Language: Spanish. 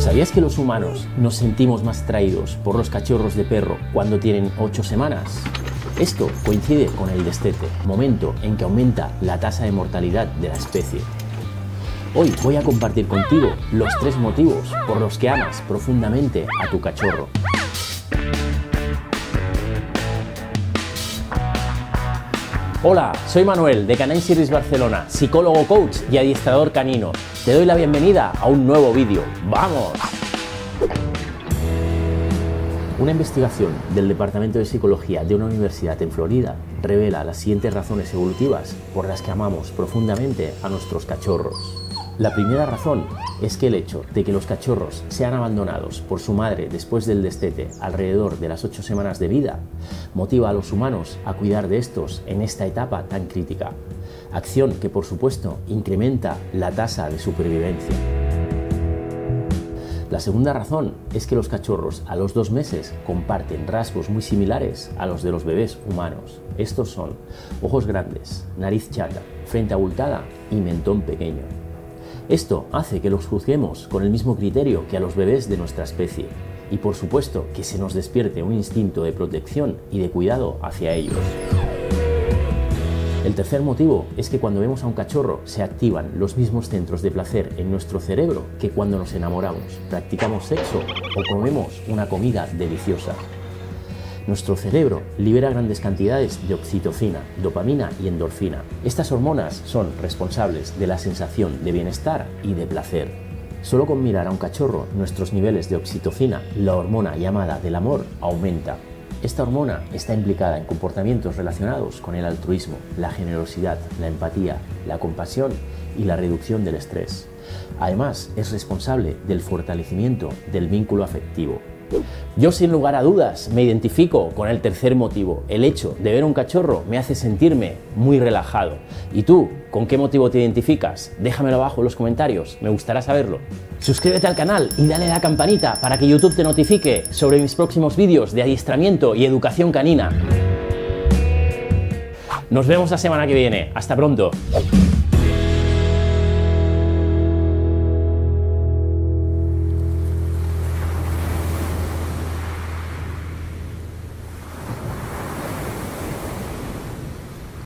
¿Sabías que los humanos nos sentimos más atraídos por los cachorros de perro cuando tienen 8 semanas? Esto coincide con el destete, momento en que aumenta la tasa de mortalidad de la especie. Hoy voy a compartir contigo los 3 motivos por los que amas profundamente a tu cachorro. Hola, soy Manuel de Canine Service Barcelona, psicólogo, coach y adiestrador canino. Te doy la bienvenida a un nuevo vídeo. ¡Vamos! Una investigación del Departamento de Psicología de una universidad en Florida revela las siguientes razones evolutivas por las que amamos profundamente a nuestros cachorros. La primera razón es que el hecho de que los cachorros sean abandonados por su madre después del destete alrededor de las 8 semanas de vida motiva a los humanos a cuidar de estos en esta etapa tan crítica, acción que por supuesto incrementa la tasa de supervivencia. La segunda razón es que los cachorros a los 2 meses comparten rasgos muy similares a los de los bebés humanos. Estos son ojos grandes, nariz chata, frente abultada y mentón pequeño. Esto hace que los juzguemos con el mismo criterio que a los bebés de nuestra especie y por supuesto que se nos despierte un instinto de protección y de cuidado hacia ellos. El tercer motivo es que cuando vemos a un cachorro se activan los mismos centros de placer en nuestro cerebro que cuando nos enamoramos, practicamos sexo o comemos una comida deliciosa. Nuestro cerebro libera grandes cantidades de oxitocina, dopamina y endorfina. Estas hormonas son responsables de la sensación de bienestar y de placer. Solo con mirar a un cachorro, nuestros niveles de oxitocina, la hormona llamada del amor, aumenta. Esta hormona está implicada en comportamientos relacionados con el altruismo, la generosidad, la empatía, la compasión y la reducción del estrés. Además, es responsable del fortalecimiento del vínculo afectivo. Yo sin lugar a dudas me identifico con el tercer motivo. El hecho de ver un cachorro me hace sentirme muy relajado. ¿Y tú? ¿Con qué motivo te identificas? Déjamelo abajo en los comentarios, me gustará saberlo. Suscríbete al canal y dale a la campanita para que YouTube te notifique sobre mis próximos vídeos de adiestramiento y educación canina. Nos vemos la semana que viene. Hasta pronto.